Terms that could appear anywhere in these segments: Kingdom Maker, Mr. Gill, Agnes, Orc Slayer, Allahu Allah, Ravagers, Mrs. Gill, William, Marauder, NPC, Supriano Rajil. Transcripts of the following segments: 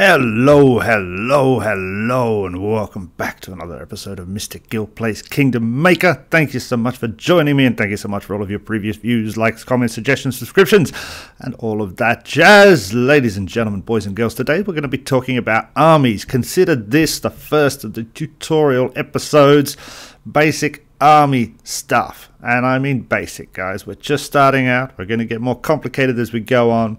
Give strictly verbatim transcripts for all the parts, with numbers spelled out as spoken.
Hello, hello, hello, and welcome back to another episode of Mister Gill Plays Kingdom Maker. Thank you so much for joining me, and thank you so much for all of your previous views, likes, comments, suggestions, subscriptions, and all of that jazz. Ladies and gentlemen, boys and girls, today we're going to be talking about armies. Consider this the first of the tutorial episodes, basic army stuff. And I mean basic, guys. We're just starting out. We're going to get more complicated as we go on.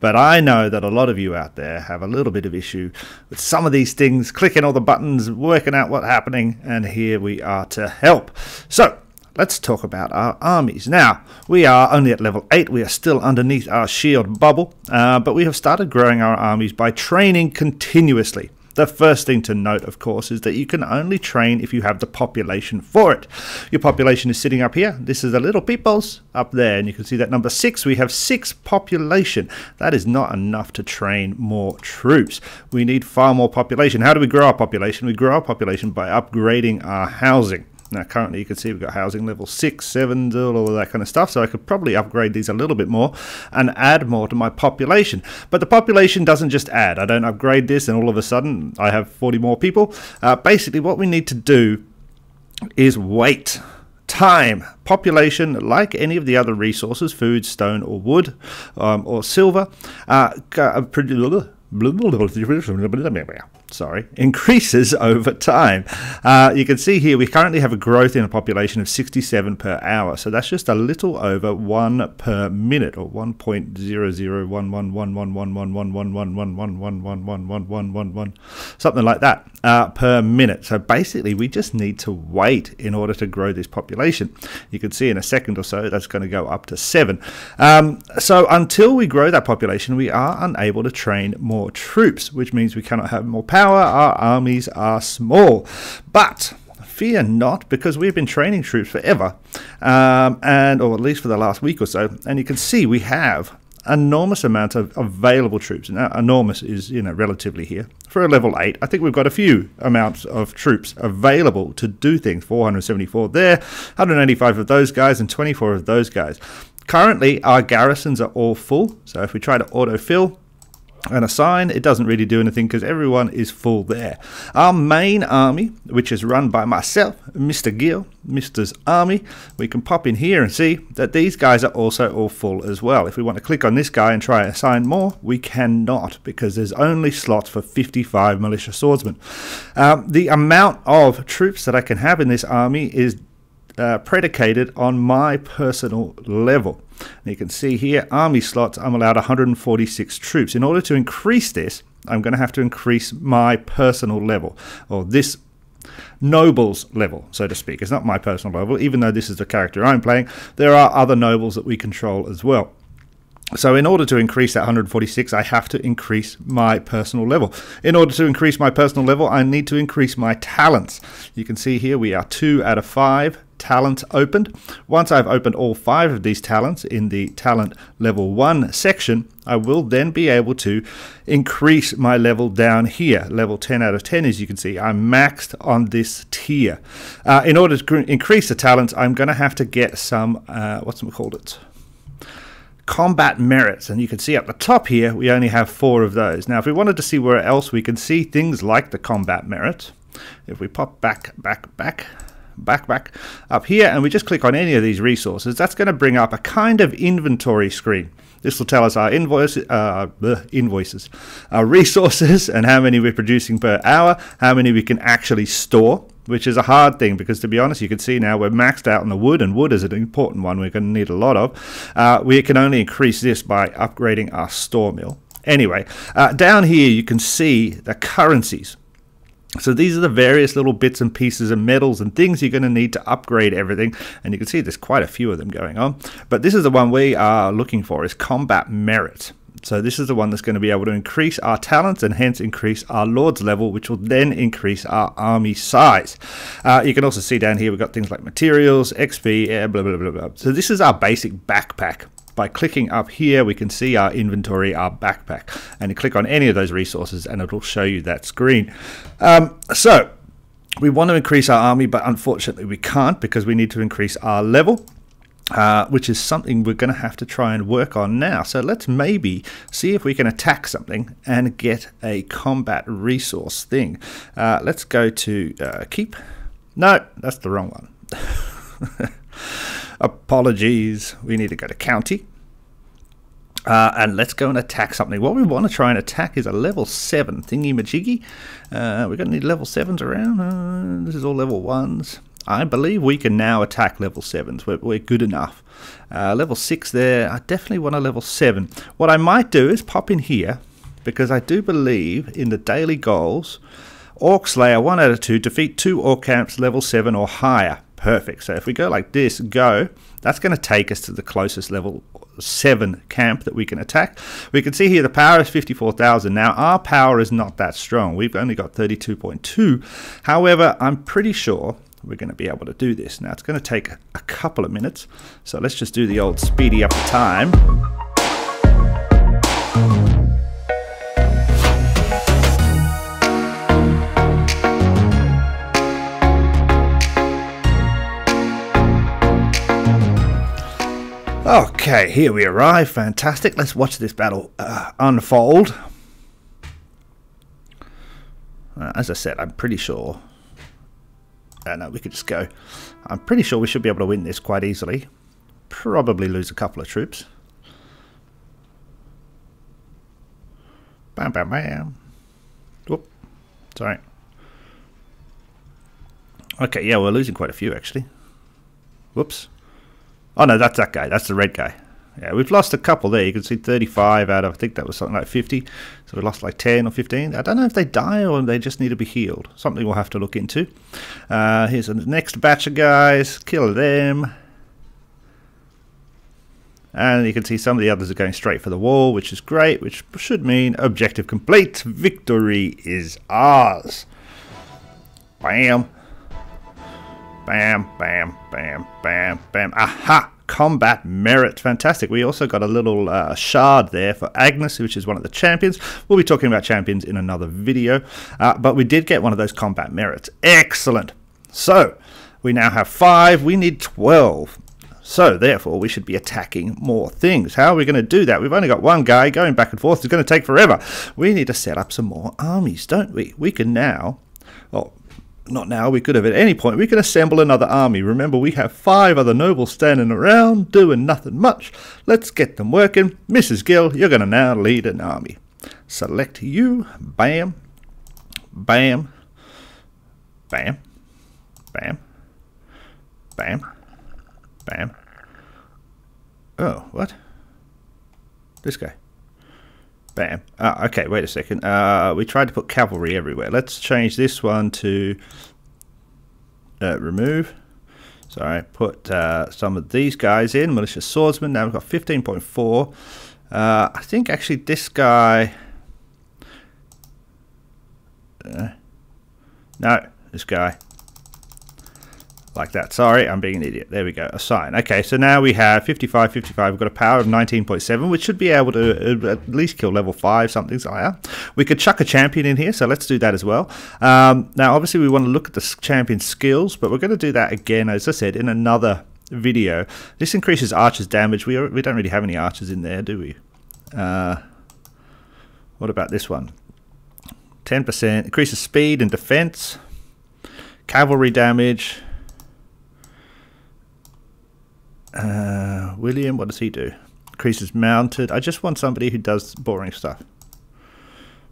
But I know that a lot of you out there have a little bit of issue with some of these things, clicking all the buttons, working out what's happening, and here we are to help. So let's talk about our armies. Now, we are only at level eight. We are still underneath our shield bubble, uh, but we have started growing our armies by training continuously. The first thing to note, of course, is that you can only train if you have the population for it. Your population is sitting up here. This is the little peoples up there, and you can see that number six. We have six population. That is not enough to train more troops. We need far more population. How do we grow our population? We grow our population by upgrading our housing. Now, currently, you can see we've got housing level six, seven, all of that kind of stuff. So I could probably upgrade these a little bit more and add more to my population. But the population doesn't just add. I don't upgrade this and all of a sudden I have forty more people. Uh, basically, what we need to do is wait. Time. Population, like any of the other resources, food, stone, or wood, um, or silver, uh, sorry, increases over time. Uh, you can see here we currently have a growth in a population of sixty-seven per hour, so that's just a little over one per minute, or one point zero zero one one one one one one one one one one one one one one one one one one, something like that uh, per minute. So basically, we just need to wait in order to grow this population. You can see in a second or so that's going to go up to seven. Um, so until we grow that population, we are unable to train more troops, which means we cannot have more power. Our armies are small, but fear not, because we've been training troops forever, um, and or at least for the last week or so, and you can see we have enormous amount of available troops. Now, enormous is, you know, relatively here. For a level eight, I think we've got a few amounts of troops available to do things. four hundred seventy-four there, one hundred eighty-five of those guys, and twenty-four of those guys. Currently, our garrisons are all full, so if we try to autofill and assign, it doesn't really do anything because everyone is full there. Our main army, which is run by myself, Mister Gill, Mister's Army, we can pop in here and see that these guys are also all full as well. If we want to click on this guy and try and assign more, we cannot, because there's only slots for fifty-five militia swordsmen. Um, the amount of troops that I can have in this army is Uh, predicated on my personal level. And you can see here, army slots, I'm allowed one hundred forty-six troops. In order to increase this, I'm going to have to increase my personal level, or this nobles level, so to speak. It's not my personal level, even though this is the character I'm playing. There are other nobles that we control as well. So in order to increase that one hundred forty-six, I have to increase my personal level. In order to increase my personal level, I need to increase my talents. You can see here we are two out of five talents opened. Once I've opened all five of these talents in the talent level one section, I will then be able to increase my level down here. Level ten out of ten, as you can see, I'm maxed on this tier. Uh, in order to increase the talents, I'm going to have to get some, uh, what's it called it? Combat merits, and you can see up the top here we only have four of those. Now, if we wanted to see where else, we can see things like the combat merit. If we pop back back back back back up here and we just click on any of these resources, that's going to bring up a kind of inventory screen. This will tell us our invoice, uh, bleh, invoices, our resources, and how many we're producing per hour, how many we can actually store, which is a hard thing because, to be honest, you can see now we're maxed out on the wood, and wood is an important one we're going to need a lot of. Uh, we can only increase this by upgrading our store mill. Anyway, uh, down here you can see the currencies. So these are the various little bits and pieces and metals and things you're going to need to upgrade everything. And you can see there's quite a few of them going on. But this is the one we are looking for, is combat merit. So this is the one that's going to be able to increase our talents and hence increase our lord's level, which will then increase our army size. Uh, you can also see down here we've got things like materials, X P, yeah, blah, blah, blah, blah. So this is our basic backpack. By clicking up here, we can see our inventory, our backpack, and you click on any of those resources and it'll show you that screen. Um, so we want to increase our army, but unfortunately we can't because we need to increase our level. Uh, which is something we're going to have to try and work on now. So let's maybe see if we can attack something and get a combat resource thing. Uh, let's go to uh, keep. No, that's the wrong one. Apologies. We need to go to county. Uh, and let's go and attack something. What we want to try and attack is a level seven thingy-majiggy. Uh, we're going to need level sevens around. Uh, this is all level ones. I believe we can now attack level sevens. We're, we're good enough. Uh, level six there. I definitely want a level seven. What I might do is pop in here, because I do believe in the daily goals. Orc Slayer, one out of two. Defeat two orc camps level seven or higher. Perfect. So if we go like this, go, that's going to take us to the closest level seven camp that we can attack. We can see here the power is fifty-four thousand. Now, our power is not that strong. We've only got thirty-two point two. However, I'm pretty sure we're going to be able to do this. Now, it's going to take a couple of minutes. So let's just do the old speedy up the time. Okay, here we arrive. Fantastic. Let's watch this battle uh, unfold. Uh, as I said, I'm pretty sure... Uh, no, we could just go. I'm pretty sure we should be able to win this quite easily. Probably lose a couple of troops. Bam, bam, bam. Whoop. Sorry. Okay, yeah, we're losing quite a few, actually. Whoops. Oh, no, that's that guy. That's the red guy. Yeah, we've lost a couple there. You can see thirty-five out of, I think that was something like fifty. So we lost like ten or fifteen. I don't know if they die or they just need to be healed. Something we'll have to look into. Uh, here's the next batch of guys. Kill them. And you can see some of the others are going straight for the wall, which is great, which should mean objective complete. Victory is ours. Bam. Bam, bam, bam, bam, bam. Aha! Combat merit. Fantastic. We also got a little uh, shard there for Agnes, which is one of the champions. We'll be talking about champions in another video, uh, but we did get one of those combat merits. Excellent. So we now have five. We need twelve. So therefore we should be attacking more things. How are we going to do that? We've only got one guy going back and forth. It's going to take forever. We need to set up some more armies, don't we? We can now... Well, not now, we could have at any point. We could assemble another army. Remember, we have five other nobles standing around doing nothing much. Let's get them working. Missus Gill, you're going to now lead an army. Select you. Bam. Bam. Bam. Bam. Bam. Bam. Oh, what? This guy. Bam. Ah, okay, wait a second. Uh, we tried to put cavalry everywhere. Let's change this one to uh, remove. Sorry, put uh, some of these guys in. Malicious swordsman. Now we've got fifteen point four. Uh, I think actually this guy... Uh, no, this guy. Like that. Sorry, I'm being an idiot. There we go. Assign. Okay, so now we have fifty-five, fifty-five. We've got a power of nineteen point seven, which should be able to at least kill level five, something like that. We could chuck a champion in here, so let's do that as well. Um, now, obviously, we want to look at the champion skills, but we're going to do that again, as I said, in another video. This increases archers' damage. We, are, we don't really have any archers in there, do we? Uh, what about this one? ten percent. Increases speed and defense. Cavalry damage. Uh, William, what does he do? Increases mounted. I just want somebody who does boring stuff.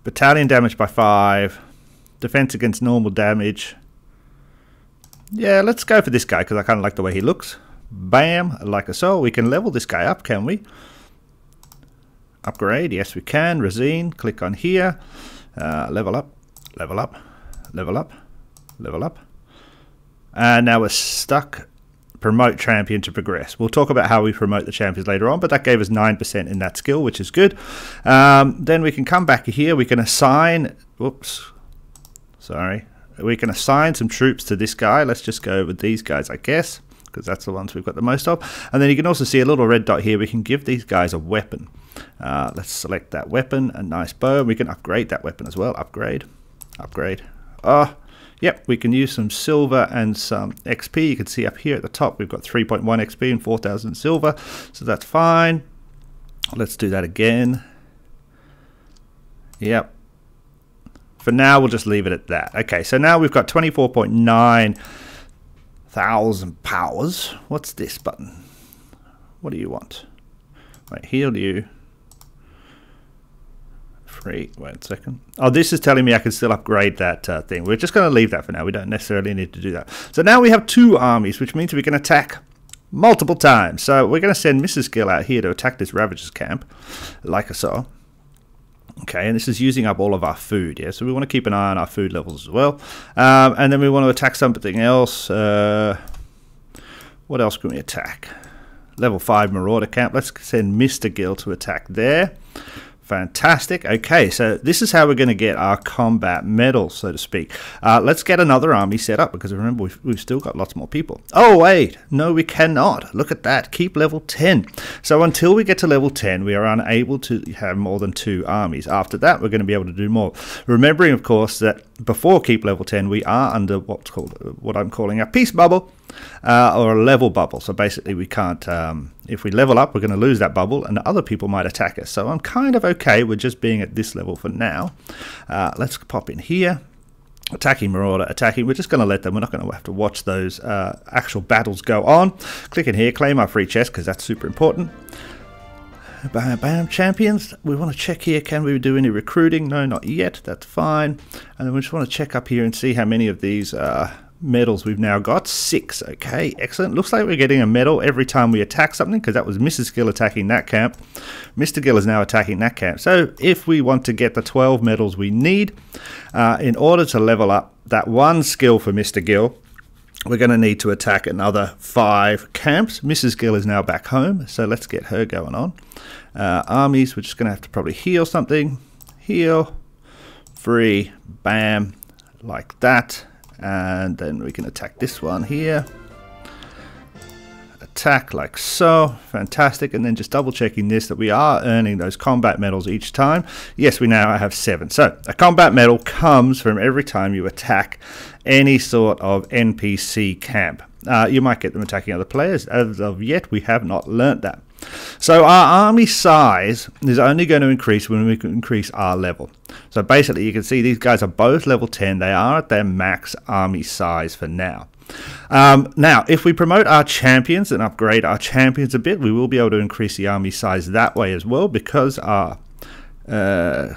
Battalion damage by five. Defense against normal damage. Yeah, let's go for this guy because I kind of like the way he looks. Bam, like a soul. We can level this guy up, can we? Upgrade, yes we can. Resine, click on here. Uh, level up, level up, level up, level up. And now we're stuck. Promote champion to progress. We'll talk about how we promote the champions later on, but that gave us nine percent in that skill, which is good. Um, then we can come back here. We can assign... Whoops. Sorry. We can assign some troops to this guy. Let's just go with these guys, I guess, because that's the ones we've got the most of. And then you can also see a little red dot here. We can give these guys a weapon. Uh, let's select that weapon. A nice bow. We can upgrade that weapon as well. Upgrade. Upgrade. Oh, Yep, we can use some silver and some X P. You can see up here at the top we've got three point one X P and four thousand silver, so that's fine. Let's do that again. Yep. For now, we'll just leave it at that. Okay, so now we've got twenty-four point nine thousand powers. What's this button? What do you want? Right, heal you. Free, wait a second. Oh, this is telling me I can still upgrade that uh, thing. We're just going to leave that for now. We don't necessarily need to do that. So now we have two armies, which means we can attack multiple times. So we're going to send Missus Gill out here to attack this Ravagers camp, like I saw. Okay, and this is using up all of our food, yeah? So we want to keep an eye on our food levels as well. Um, and then we want to attack something else. Uh, what else can we attack? Level five Marauder camp. Let's send Mister Gill to attack there. Fantastic. Okay, so this is how we're going to get our combat medal, so to speak. Uh, let's get another army set up, because remember, we've, we've still got lots more people. Oh, wait. No, we cannot. Look at that. Keep level ten. So until we get to level ten, we are unable to have more than two armies. After that, we're going to be able to do more. Remembering, of course, that before keep level ten, we are under what's called, what I'm calling a peace bubble, uh, or a level bubble. So basically, we can't... Um, if we level up, we're going to lose that bubble, and other people might attack us. So I'm kind of okay with just being at this level for now. Uh, let's pop in here. Attacking Marauder, attacking. We're just going to let them. We're not going to have to watch those uh, actual battles go on. Click in here, claim our free chest, because that's super important. Bam, bam, champions. We want to check here. Can we do any recruiting? No, not yet. That's fine. And then we just want to check up here and see how many of these... Uh, medals we've now got. Six. Okay, excellent. Looks like we're getting a medal every time we attack something, because that was Missus Gill attacking that camp. Mister Gill is now attacking that camp. So if we want to get the twelve medals we need uh, in order to level up that one skill for Mister Gill, we're going to need to attack another five camps. Missus Gill is now back home, so let's get her going on. Uh, armies, we're just going to have to probably heal something. Heal. Free. Bam. Like that. And then we can attack this one here. Attack like so. Fantastic. And then just double checking this, that we are earning those combat medals each time. Yes, we now have seven. So a combat medal comes from every time you attack any sort of N P C camp. Uh, you might get them attacking other players. As of yet, we have not learnt that. So our army size is only going to increase when we can increase our level. So basically, you can see these guys are both level ten. They are at their max army size for now. Um, now, if we promote our champions and upgrade our champions a bit, we will be able to increase the army size that way as well, because our... Uh,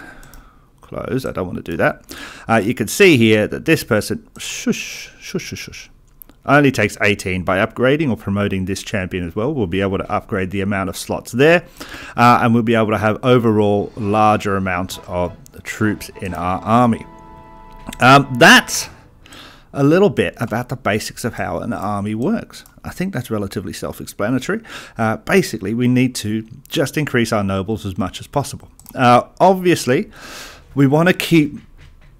close, I don't want to do that. Uh, you can see here that this person... Shush, shush, shush, shush. Only takes eighteen. By upgrading or promoting this champion as well, we'll be able to upgrade the amount of slots there, uh, and we'll be able to have overall larger amounts of troops in our army. Um, that's a little bit about the basics of how an army works. I think that's relatively self-explanatory. Uh, basically, we need to just increase our nobles as much as possible. Uh, obviously, we want to keep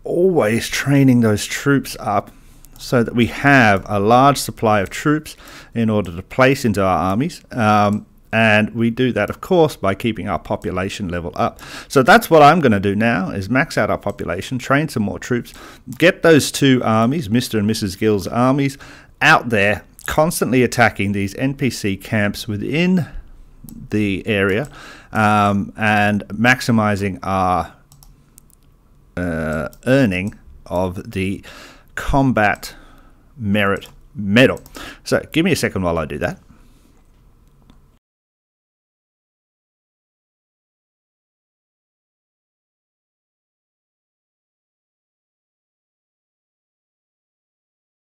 always training those troops up, so that we have a large supply of troops in order to place into our armies. Um, and we do that, of course, by keeping our population level up. So that's what I'm going to do now, is max out our population, train some more troops, get those two armies, Mister and Missus Gill's armies, out there, constantly attacking these N P C camps within the area, um, and maximizing our uh, earning of the combat merit medal. So give me a second while I do that.